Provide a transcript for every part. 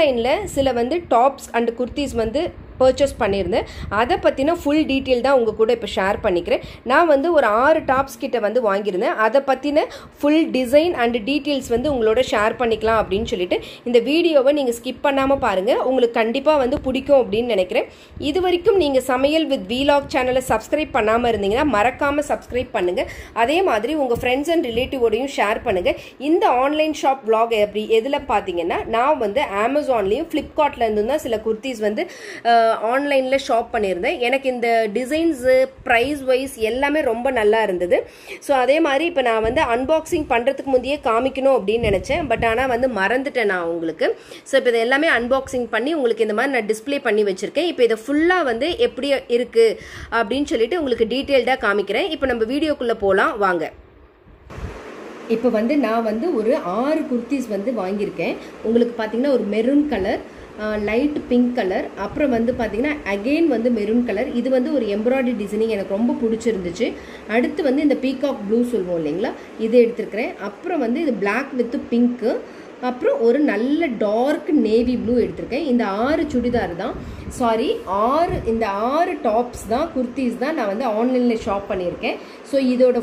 Online सिल वो tops अंड कुर्तीस वो पर्चेस पन्निरुंदे अदा पत्तिना फुल डीटेल दा उंगा कूड इप्पो शेयर पन्निक्रेन। नान वंदु ओरु 6 टॉप्स किट्ट वंदु वांगिरुंदेन अदा पत्तिना फुल डिजाइन अंड डीटेल्स वंदु उंगलोड शेयर पन्निक्कलाम अप्पडिनु सोल्लिट्टु इंद वीडियोवा नींगा स्किप पण्णामा पारुंगा उंगलुक्कु कंडिप्पा वंदु पिडिक्कुम अप्पडिनु निनैक्किरेन। इदु वरैक्कुम नींगा समयल विद वीलॉग चैनल सब्सक्राइब पण्णामा इरुंदींगना मरक्कामा सब्सक्राइब पण्णुंगा। अदे मादिरी उंगा फ्रेंड्स अंड रिलेटिवोडैयुम शेयर पण्णुंगा। इंद ऑनलाइन शॉप व्लॉग एप्पडी एदुला पाथींगना नान वंदु Amazonலயும் Flipkartல இருந்துதான் சில kurtis வந்து ஆன்லைன்ல ஷாப் பண்ணிருந்தேன்। எனக்கு இந்த டிசைன்ஸ் பிரைஸ் வைஸ் எல்லாமே ரொம்ப நல்லா இருந்தது। சோ அதே மாதிரி இப்போ நான் வந்து அன்பாக்சிங் பண்றதுக்கு முன்னே காமிக்கணும் அப்படி நினைச்சேன், பட் ஆனா வந்து மறந்துட்டேன் நான் உங்களுக்கு। சோ இப்போ இத எல்லாமே அன்பாக்சிங் பண்ணி உங்களுக்கு இந்த மாதிரி நான் டிஸ்ப்ளே பண்ணி வச்சிருக்கேன்। இப்போ இத ஃபுல்லா வந்து எப்படி இருக்கு அப்படினு சொல்லிட்டு உங்களுக்கு டீடைல்டா காமிக்கிறேன்। இப்போ நம்ம வீடியோக்குள்ள போலாம் வாங்க। இப்போ வந்து நான் வந்து ஒரு 6 kurtis வந்து வாங்கி இருக்கேன்। உங்களுக்கு பாத்தீங்கன்னா ஒரு maroon colour, light pink colour, அப்புறம் வந்து பாத்தீங்கன்னா अगेन வந்து மெரூன் கலர்। இது வந்து ஒரு எம்ப்ராய்டரி டிசைனிங் எனக்கு ரொம்ப பிடிச்சிருந்துச்சு। அடுத்து வந்து இந்த பீகாக் ப்ளூ சொல்வோம் இல்லீங்களா, இது எடுத்துக்கறேன்। அப்புறம் வந்து இது Black with pink, அப்புறம் ஒரு நல்ல டார்க் நேவி ப்ளூ எடுத்துக்கேன்। இந்த 6 சுடிதார் தான், சாரி 6 இந்த 6 டாப்ஸ் தான் kurtis தான் நான் வந்து ஆன்லைன்ல ஷாப் பண்ணியிருக்கேன்। சோ இதோட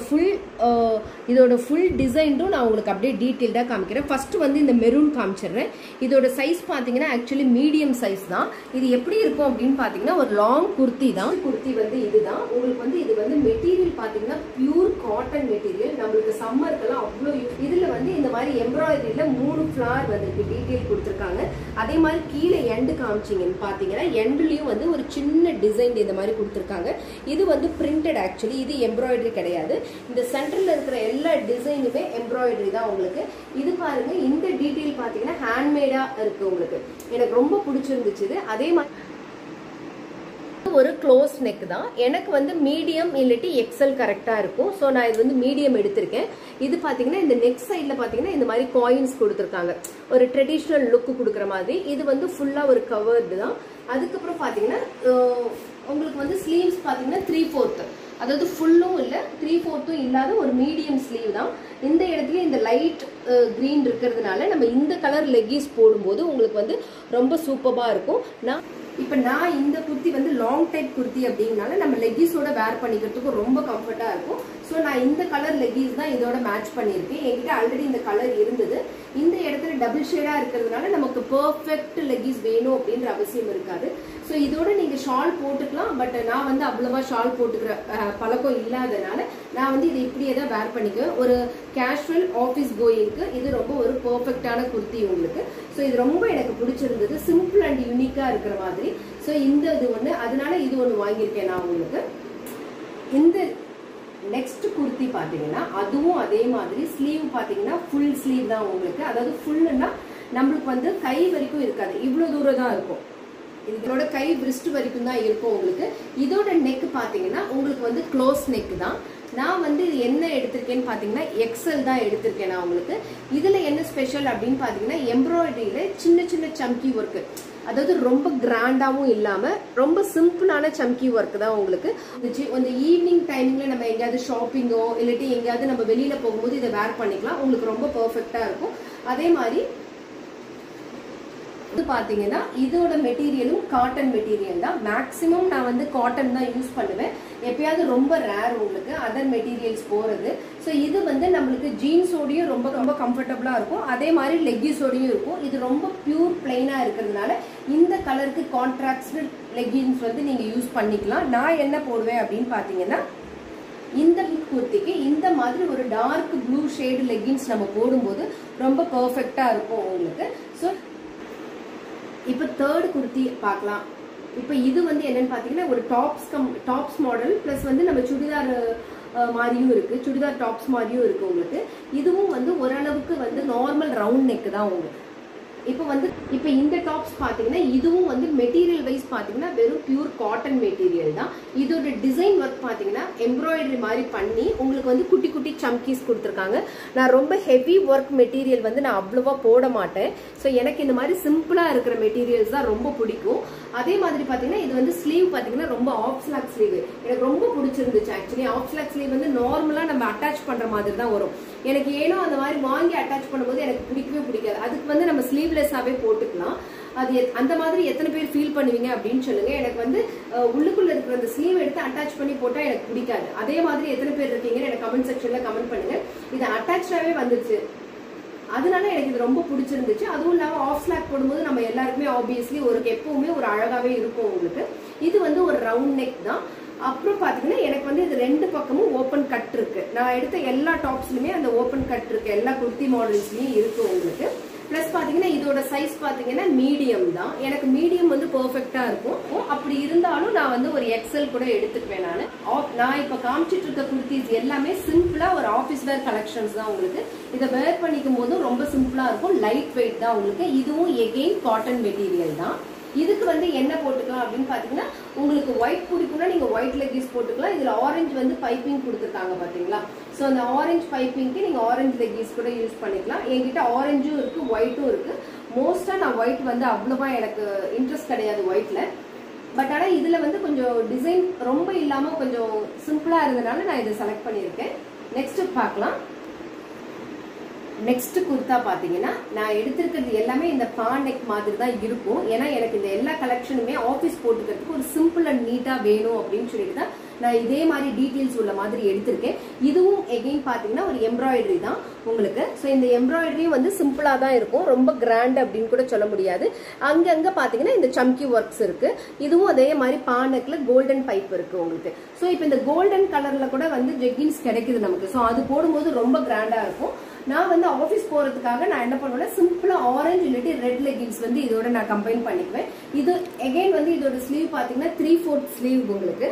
ஃபுல் டிசைனும் நான் உங்களுக்கு அப்படியே டீடைலா காமிக்கிறேன்। ஃபர்ஸ்ட் வந்து இந்த மெரூன் காமிச்சறேன்। இதோட சைஸ் பாத்தீங்கன்னா एक्चुअली மீடியம் சைஸ் தான்। இது எப்படி இருக்கும் அப்படினு பாத்தீங்கன்னா ஒரு லாங் kurti தான்। kurti வந்து இதுதான் உங்களுக்கு வந்து இது வந்து மெட்டீரியல் பாத்தீங்கன்னா பியூர் காட்டன் மெட்டீரியல், நமக்கு சம்மர்க்கெல்லாம் அவ்ளோ யூஸ்। இதுல வந்து இந்த மாதிரி எம்ப்ராய்டரியில 3 फ्लावर வந்து டீடைல் கொடுத்திருக்காங்க। அதே மாதிரி கீழே எண்ட் காமிச்சிங்கன்னு பாத்தீங்கன்னா எண்ட்லயும் வந்து ஒரு சின்ன டிசைன் இந்த மாதிரி கொடுத்திருக்காங்க। இது வந்து பிரிண்டட், एक्चुअली இது எம்ப்ராய்டரி கிடையாது। இந்த சென்டர்ல இருக்கிற எல்லா டிசைனுமே எம்ப்ராய்டரி தான் உங்களுக்கு। இது பாருங்க இந்த டீடைல் பாத்தீங்கன்னா ஹேண்ட்மேடா இருக்கு உங்களுக்கு, எனக்கு ரொம்ப பிடிச்சிருந்துச்சு। அதே மாதிரி ஒரு க்ளோஸ் நெக் தான், எனக்கு வந்து மீடியம் இல்லட்டி எக்ஸ்எல் கரெக்ட்டா இருக்கும்। சோ நான் இது வந்து மீடியம் எடுத்துர்க்கேன்। இது பாத்தீங்கன்னா இந்த நெக் சைடுல பாத்தீங்கன்னா இந்த மாதிரி காயின்ஸ் கொடுத்திருக்காங்க, ஒரு ட்ரெடிஷனல் லுக் கொடுக்கிற மாதிரி। இது வந்து ஃபுல்லா ஒரு கவர்ட் தான்। அதுக்கு அப்புறம் பாத்தீங்கன்னா உங்களுக்கு வந்து ஸ்லீவ்ஸ் பாத்தீங்கன்னா 3/4, அதாவது ஃபுல்லும் இல்ல 3/4 இல்லாத ஒரு மீடியம் ஸ்லீவ் தான்। இந்த இடத்துல இந்த லைட் கிரீன் இருக்குறதுனால நம்ம இந்த கலர் லெகிஸ் போடும்போது உங்களுக்கு வந்து ரொம்ப சூப்பரா இருக்கும்। நான் இப்போ நான் இந்த kurti வந்து லாங் டைப் kurti அப்படினால நம்ம லெகிஸோட வேர் பண்ணிக்கிறதுக்கு ரொம்ப கம்ஃபர்ட்டா இருக்கும்। சோ நான் இந்த கலர் லெகிஸ் தான் இதோட மேட்ச் பண்ணிருக்கேன்। என்கிட்ட ஆல்ரெடி இந்த கலர் இருந்தது। இந்த இடத்துல டபுள் ஷேடா இருக்குறதுனால நமக்கு பெர்ஃபெக்ட் லெகிஸ் வேணும் அப்படிங்கற அவசியம் இருக்காது। சோ இதோட நீங்க ஷால் போட்டுக்கலாம், பட் நான் வந்து அவ்வளவா ஷால் போட்டுக்கிற பழக்கம் இல்லாதனால நான் வந்து இது இப்படியே தான் வேர் பண்ணிக்குவேன்। ஒரு கேஷுவல் ஆபீஸ் கோயிங்க்கு இது ரொம்ப ஒரு பெர்ஃபெக்ட்டான kurti உங்களுக்கு। சோ இது ரொம்ப எனக்கு பிடிச்சிருந்தது, சிம்பிள் அண்ட் யூனிக்கா இருக்கிற மாதிரி। சோ இந்த இது ஒண்ணு, அதனால இது ஒண்ணு வாங்கிருக்கேன் நான் உங்களுக்கு। இந்த நெக்ஸ்ட் kurti பாத்தீங்கன்னா அதுவும் அதே மாதிரி ஸ்லீவ் பாத்தீங்கன்னா ஃபுல் ஸ்லீவ் தான் உங்களுக்கு, அதாவது ஃபுல்னா நமக்கு வந்து கை வரைக்கும் இருக்காது, இவ்வளவு தூரம் தான் இருக்கும்। இதோட கை பிரிஸ்ட் வரைக்கும் தான் இருக்கும் உங்களுக்கு। இதோட நெக் பாத்தீங்கன்னா உங்களுக்கு வந்து க்ளோஸ் நெக் தான்। நான் வந்து இது என்ன எடுத்துர்க்கேன்னு பாத்தீங்கன்னா எக்ஸ்எல் தான் எடுத்துர்க்கேன் நான் உங்களுக்கு। இதுல என்ன ஸ்பெஷல் அப்படினு பாத்தீங்கன்னா எம்ப்ராய்டரியில சின்ன சின்ன சம்கி வர்க், அதாவது ரொம்ப கிராண்டாவும் இல்லாம ரொம்ப சிம்பிளான சம்கி வர்க் தான் உங்களுக்கு। இந்த ஈவினிங் டைமிங்ல நம்ம எங்கயாவது ஷாப்பிங்கோ இல்லட்டி எங்கயாவது நம்ம வெளியில போகும்போது இத வேர் பண்ணிக்கலாம், உங்களுக்கு ரொம்ப பெர்ஃபெக்ட்டா இருக்கும்। அதே மாதிரி இது பாத்தீங்கன்னா இதோட மெட்டீரியலும் காட்டன் மெட்டீரியல் தான்। மேக்ஸிமம் நான் வந்து காட்டன் தான் யூஸ் பண்ணுவேன், எப்பயாவது ரொம்ப ரேர் உங்களுக்கு அதர் மெட்டீரியல்ஸ் போறது। ஸோ இது வந்து நம்மளுக்கு ஜீன்ஸோடையும் ரொம்ப ரொம்ப கம்ஃபர்டபுளா இருக்கும், அதே மாதிரி லெக்கிஸோடையும் இருக்கும்। இது ரொம்ப பியூர் பிளைனா இருக்கிறதுனால இந்த கலருக்கு கான்ட்ராஸ்ட் லெக்கின்ஸ் வந்து நீங்க யூஸ் பண்ணிக்கலாம்। நான் என்ன போடுவேன் அப்படின்னு பாத்தீங்கன்னா இந்த kurtiக்கு இந்த மாதிரி ஒரு டார்க் ப்ளூ ஷேடு லெக்கின்ஸ் நம்ம போடும்போது ரொம்ப பெர்ஃபெக்ட்டா இருக்கும் உங்களுக்கு। ஸோ இப்போ थर्ड kurti பார்க்கலாம்। இப்போ இது வந்து என்னன்னு பாத்தீங்கன்னா ஒரு டாப்ஸ் மாடல் பிளஸ் வந்து நம்ம சுடிதார் மாதிரியும் இருக்கு, சுடிதார் டாப்ஸ் மாதிரியும் இருக்கு உங்களுக்கு। இதுவும் வந்து ஓரளவுக்கு வந்து நார்மல் ரவுண்ட் நெக் தான் உங்களுக்கு। இப்போ இந்த டாப்ஸ் பாத்தீங்கன்னா இதுவும் வந்து மெட்டீரியல் வைஸ் பாத்தீங்கன்னா வெறும் பியூர் காட்டன் மெட்டீரியல் தான்। இதோட டிசைன் வர்க் பாத்தீங்கன்னா எம்ப்ராய்டரி மாதிரி பண்ணி உங்களுக்கு வந்து குட்டி குட்டி சம்கீஸ் கொடுத்திருக்காங்க। நான் ரொம்ப ஹெவி வர்க் மெட்டீரியல் வந்து நான் அவ்வளவா போட மாட்டேன்। சோ எனக்கு இந்த மாதிரி சிம்பிளா இருக்கிற மெட்டீரியல்ஸ் தான் ரொம்ப பிடிக்கும்। அதே மாதிரி பாத்தீங்கன்னா இது வந்து ஸ்லீவ் பாத்தீங்கன்னா ரொம்ப ஆஃப் ஸ்லாக் ஸ்லீவ் எனக்கு ரொம்ப பிடிச்சிருந்துச்சு। ஆக்சுவலி ஆஃப் ஸ்லாக் ஸ்லீவ் வந்து நார்மலா நம்ம அட்டாச் பண்ற மாதிரி தான் வரும்। எனக்கு ஏனோ அந்த மாதிரி வாங்கி அட்டாச் பண்ணும்போது எனக்கு பிடிக்கவே பிடிக்காது, அதுக்கு வந்து நம்ம ஸ்லீவ்லெஸ்ஸாவே போட்டுக்கலாம்। அது அந்த மாதிரி எத்தனை பேர் ஃபீல் பண்ணுவீங்க அப்படினு சொல்லுங்க. எனக்கு வந்து உள்ளுக்குள்ள இருக்கிற அந்த ஸ்லீவ் எடுத்து அட்டாச் பண்ணி போட்டா எனக்கு பிடிக்காது. அதே மாதிரி எத்தனை பேர் இருக்கீங்கன்னு எனக்கு கமெண்ட் செக்ஷன்ல கமெண்ட் பண்ணுங்க. இது அட்டாச்டாவே வந்துச்சு, அதனால எனக்கு இது ரொம்ப பிடிச்சிருந்துச்சு. அதுவும் இல்லாமல் ஆஃப் ஸ்லாக் போடும்போது நம்ம எல்லாருக்குமே ஆப்வியஸ்லி ஒரு எப்பவுமே ஒரு அழகாகவே இருக்கும் உங்களுக்கு. இது வந்து ஒரு ரவுண்ட் நெக் தான். அப்புறம் பார்த்தீங்கன்னா எனக்கு வந்து இது ரெண்டு பக்கமும் ஓப்பன் கட் இருக்கு. நான் எடுத்த எல்லா டாப்ஸ்லையுமே அந்த ஓப்பன் கட் இருக்கு, எல்லா குர்த்தி மாடல்ஸ்லையும் இருக்கு உங்களுக்கு. ப்ளஸ் பார்த்தீங்கன்னா இதோட சைஸ் பார்த்தீங்கன்னா மீடியம் தான். எனக்கு மீடியம் வந்து பெர்ஃபெக்டாக இருக்கும். அப்படி இருந்தாலும் நான் வந்து ஒரு எக்ஸல் கூட எடுத்துக்குவேன். நான் இப்போ காமிச்சிட்டு இருக்க குர்த்திஸ் எல்லாமே சிம்பிளாக ஒரு ஆஃபீஸ் வேர் கலெக்ஷன்ஸ் தான் உங்களுக்கு. இதை வேர் பண்ணிக்கும் போதும் ரொம்ப சிம்பிளாக இருக்கும், லைட் வெயிட் தான் உங்களுக்கு. இதுவும் எகெயின் காட்டன் மெட்டீரியல் தான். இதுக்கு வந்து என்ன போட்டுக்கலாம் அப்படின்னு பார்த்தீங்கன்னா, உங்களுக்கு ஒயிட் பிடிக்கும்னா நீங்கள் ஒயிட் லெகின்ஸ் போட்டுக்கலாம். இதில் ஆரஞ்சு வந்து பைப்பிங் கொடுத்துருக்காங்க பார்த்தீங்களா, ஸோ அந்த ஆரஞ்சு பைப்பிங்க்கு நீங்கள் ஆரஞ்சு லெகின்ஸ் கூட யூஸ் பண்ணிக்கலாம். என்கிட்ட ஆரஞ்சும் இருக்குது, ஒயிட்டும் இருக்குது. மோஸ்ட்டாக நான் ஒயிட் வந்து அவ்வளோவா எனக்கு இன்ட்ரெஸ்ட் கிடையாது ஒயிட்டில். பட் ஆனால் இதில் வந்து கொஞ்சம் டிசைன் ரொம்ப இல்லாமல் கொஞ்சம் சிம்பிளாக இருந்ததுனால நான் இதை செலக்ட் பண்ணியிருக்கேன். நெக்ஸ்ட் பார்க்கலாம். நெக்ஸ்ட் குர்த்தா பார்த்தீங்கன்னா நான் எடுத்திருக்கிறது எல்லாமே இந்த பா நெக் மாதிரி தான் இருக்கும். ஏன்னா எனக்கு இந்த எல்லா கலெக்ஷனுமே ஆஃபீஸ் போட்டுக்கிறதுக்கு ஒரு சிம்பிள் அண்ட் நீட்டாக வேணும் அப்படின்னு சொல்லிட்டு தான் நான் இதே மாதிரி டீட்டெயில்ஸ் உள்ள மாதிரி எடுத்திருக்கேன். இதுவும் எகெயின் பார்த்தீங்கன்னா ஒரு எம்ப்ராய்டரி தான் உங்களுக்கு. ஸோ இந்த எம்ப்ராய்டரியும் வந்து சிம்பிளாக தான் இருக்கும், ரொம்ப கிராண்ட் அப்படின்னு கூட சொல்ல முடியாது. அங்கங்கே பார்த்தீங்கன்னா இந்த சம்கி ஒர்க்ஸ் இருக்குது. இதுவும் அதே மாதிரி பானக்கில் கோல்டன் பைப் இருக்குது உங்களுக்கு. ஸோ இப்போ இந்த கோல்டன் கலரில் கூட வந்து ஜெக்கின்ஸ் கிடைக்குது நமக்கு. ஸோ அது போடும்போது ரொம்ப கிராண்டாக இருக்கும். நான் வந்து ஆஃபீஸ் போகிறதுக்காக நான் என்ன பண்ணுவேன்னா சிம்பிளாக ஆரஞ்சு இல்லாட்டி ரெட் லெகின்ஸ் வந்து இதோட நான் கம்பைன் பண்ணிக்குவேன். இது எகெயின் வந்து இதோட ஸ்லீவ் பார்த்தீங்கன்னா 3/4 ஸ்லீவ் உங்களுக்கு.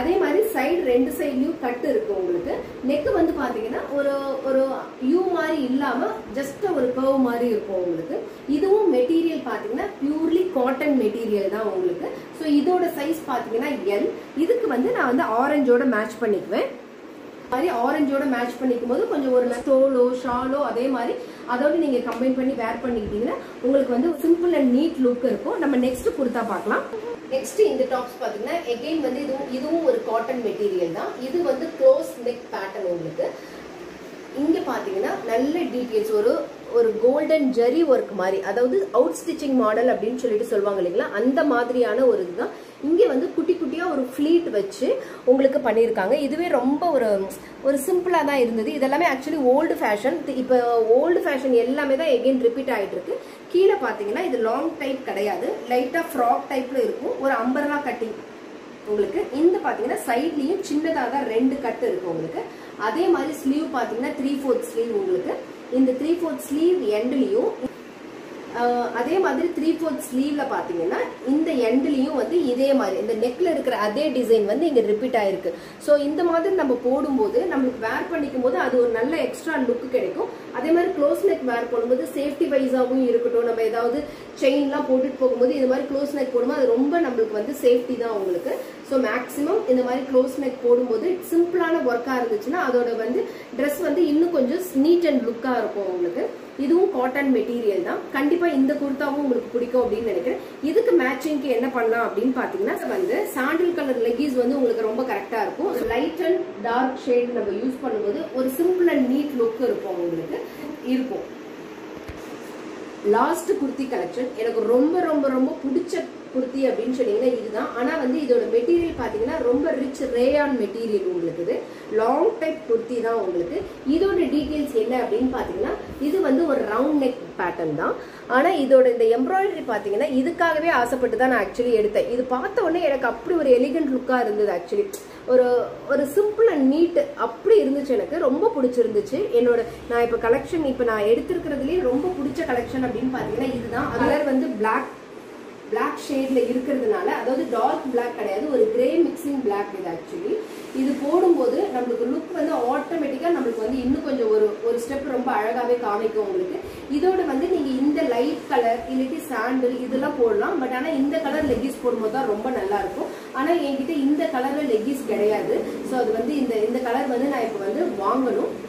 அதே மாதிரி சைடு ரெண்டு சைட்லையும் கட்டு இருக்கு உங்களுக்கு. நெக்கு வந்து பார்த்தீங்கன்னா ஒரு ஒரு யூ மாதிரி இல்லாமல் ஜஸ்ட் ஒரு கர்வ் மாதிரி இருக்கும் உங்களுக்கு. இதுவும் மெட்டீரியல் பார்த்தீங்கன்னா பியூர்லி காட்டன் மெட்டீரியல் தான் உங்களுக்கு. ஸோ இதோட சைஸ் பார்த்தீங்கன்னா எல். இதுக்கு வந்து நான் வந்து ஆரஞ்சோட மேட்ச் பண்ணிக்குவேன். மாதிரி ஆரஞ்சோட மேட்ச் பண்ணிக்கும் போது கொஞ்சம் ஒரு ஸ்டோலோ ஷாலோ அதே மாதிரி அதோட நீங்கள் கம்பைன் பண்ணி வேர் பண்ணிக்கிட்டீங்கன்னா உங்களுக்கு வந்து சிம்பிள் அண்ட் நீட் லுக் இருக்கும். நம்ம நெக்ஸ்ட் குர்த்தா பார்க்கலாம். நெக்ஸ்ட் இந்த டாப்ஸ் பார்த்தீங்கன்னா எகெயின் வந்து இதுவும் ஒரு காட்டன் மெட்டீரியல் தான். இது வந்து க்ளோஸ் நெக் பேட்டர்ன் உங்களுக்கு. இங்கே பார்த்தீங்கன்னா நல்ல டீட்டெயில்ஸ், ஒரு ஒரு கோல்டன் ஜெரி ஒர்க் மாதிரி, அதாவது அவுட் ஸ்டிச்சிங் மாடல் அப்படின்னு சொல்லிட்டு சொல்லுவாங்க இல்லைங்களா, அந்த மாதிரியான ஒரு இதுதான். இங்கே வந்து குட்டி குட்டியாக ஒரு ஃப்ளீட் வச்சு உங்களுக்கு பண்ணியிருக்காங்க. இதுவே ரொம்ப ஒரு ஒரு சிம்பிளாக தான் இருந்தது. இதெல்லாமே ஆக்சுவலி ஓல்டு ஃபேஷன். இப்போ ஓல்டு ஃபேஷன் எல்லாமே தான் எகெயின் ரிப்பீட் ஆகிட்டு இருக்கு. கீழே பார்த்தீங்கன்னா இது லாங் டைப் கிடையாது, லைட்டாக ஃப்ராக் டைப்பில் இருக்கும். ஒரு அம்பர்லா கட்டிங் உங்களுக்கு. இந்த பார்த்தீங்கன்னா சைட்லேயும் சின்னதாக தான் ரெண்டு கட்டு இருக்கு உங்களுக்கு. அதே மாதிரி ஸ்லீவ் பார்த்தீங்கன்னா 3/4 ஸ்லீவ் உங்களுக்கு. இந்த 3/4 ஸ்லீவ் எண்ட்லையும் அதே மாதிரி 3/4 ஸ்லீவ்ல பாத்தீங்கன்னா இந்த எண்ட்லையும் வந்து இதே மாதிரி இந்த நெக்ல இருக்கிற அதே டிசைன் வந்து இங்க ரிப்பீட் ஆயிருக்கு. ஸோ இந்த மாதிரி நம்ம போடும்போது நம்மளுக்கு வேர் பண்ணிக்கும் போது அது ஒரு நல்ல எக்ஸ்ட்ரா லுக் கிடைக்கும். அதே மாதிரி க்ளோஸ் நெக் வேர் போடும்போது சேஃப்டி வைஸாகவும் இருக்கட்டும். நம்ம ஏதாவது செயின்லாம் போட்டுட்டு போகும்போது இது மாதிரி க்ளோஸ் நெக் போடும்போது அது ரொம்ப நம்மளுக்கு வந்து சேஃப்டி தான் உங்களுக்கு. ஸோ மேக்ஸிமம் இந்த மாதிரி க்ளோஸ் நெக் போடும்போது சிம்பிளான ஒர்க்காக இருந்துச்சுன்னா அதோட வந்து ட்ரெஸ் வந்து இன்னும் கொஞ்சம் நீட் அண்ட் லுக்காக இருக்கும் உங்களுக்கு. இதுவும் காட்டன் மெட்டீரியல் தான். கண்டிப்பாக இந்த குர்தாவும் உங்களுக்கு பிடிக்கும் அப்படின்னு நினைக்கிறேன். இதுக்கு மேட்சிங்க்கு என்ன பண்ணலாம் அப்படின்னு பார்த்தீங்கன்னா வந்து சாண்டில் கலர் லெகின்ஸ் வந்து உங்களுக்கு ரொம்ப கரெக்டாக இருக்கும். லைட் அண்ட் டார்க் ஷேட் நம்ம யூஸ் பண்ணும்போது ஒரு சிம்பிள் அண்ட் நீட் லுக் இருக்கும் உங்களுக்கு இருக்கும். லாஸ்ட் குர்த்தி கலெக்ஷன் எனக்கு ரொம்ப ரொம்ப ரொம்ப பிடிச்ச குர்த்தி அப்படின்னு சொன்னீங்கன்னா இதுதான். ஆனால் வந்து இதோட மெட்டீரியல் பார்த்தீங்கன்னா ரொம்ப ரிச் ரேயான் மெட்டீரியல் உங்களுக்கு. இது லாங் டைப் குர்த்தி தான் உங்களுக்கு. இதோட டீட்டெயில்ஸ் என்ன அப்படின்னு பார்த்தீங்கன்னா இது வந்து ஒரு ரவுண்ட் நெக் பேட்டர்ன் தான். ஆனால் இதோட இந்த எம்ப்ராய்டரி பார்த்தீங்கன்னா இதுக்காகவே ஆசைப்பட்டு தான் நான் ஆக்சுவலி எடுத்தேன். இது பார்த்த உடனே எனக்கு அப்படி ஒரு எலிகண்ட் லுக்காக இருந்தது. ஆக்சுவலி ஒரு ஒரு சிம்பிள் அண்ட் நீட் அப்படி இருந்துச்சு. எனக்கு ரொம்ப பிடிச்சிருந்துச்சு. என்னோட நான் இப்போ கலெக்ஷன் இப்போ நான் எடுத்திருக்கிறதுலேயே ரொம்ப பிடிச்ச கலெக்ஷன் அப்படின்னு பார்த்தீங்கன்னா இதுதான். கலர் வந்து பிளாக் ஷேடில் இருக்கிறதுனால, அதாவது டார்க் பிளாக் கிடையாது, ஒரு கிரே மிக்சிங் பிளாக் இது ஆக்சுவலி. இது போடும்போது நம்மளுக்கு லுக் வந்து ஆட்டோமேட்டிக்காக நம்மளுக்கு வந்து இன்னும் கொஞ்சம் ஒரு ஒரு ஸ்டெப் ரொம்ப அழகாகவே காமிக்கும் உங்களுக்கு. இதோட வந்து நீங்கள் இந்த லைட் கலர் இல்லாட்டி சாண்டில் இதெல்லாம் போடலாம். பட் ஆனால் இந்த கலர் லெகின்ஸ் போடும்போது தான் ரொம்ப நல்லாயிருக்கும். ஆனால் என்கிட்ட இந்த கலரில் லெகின்ஸ் கிடையாது. ஸோ அது வந்து இந்த கலர் வந்து நான் இப்போ வந்து வாங்கணும்.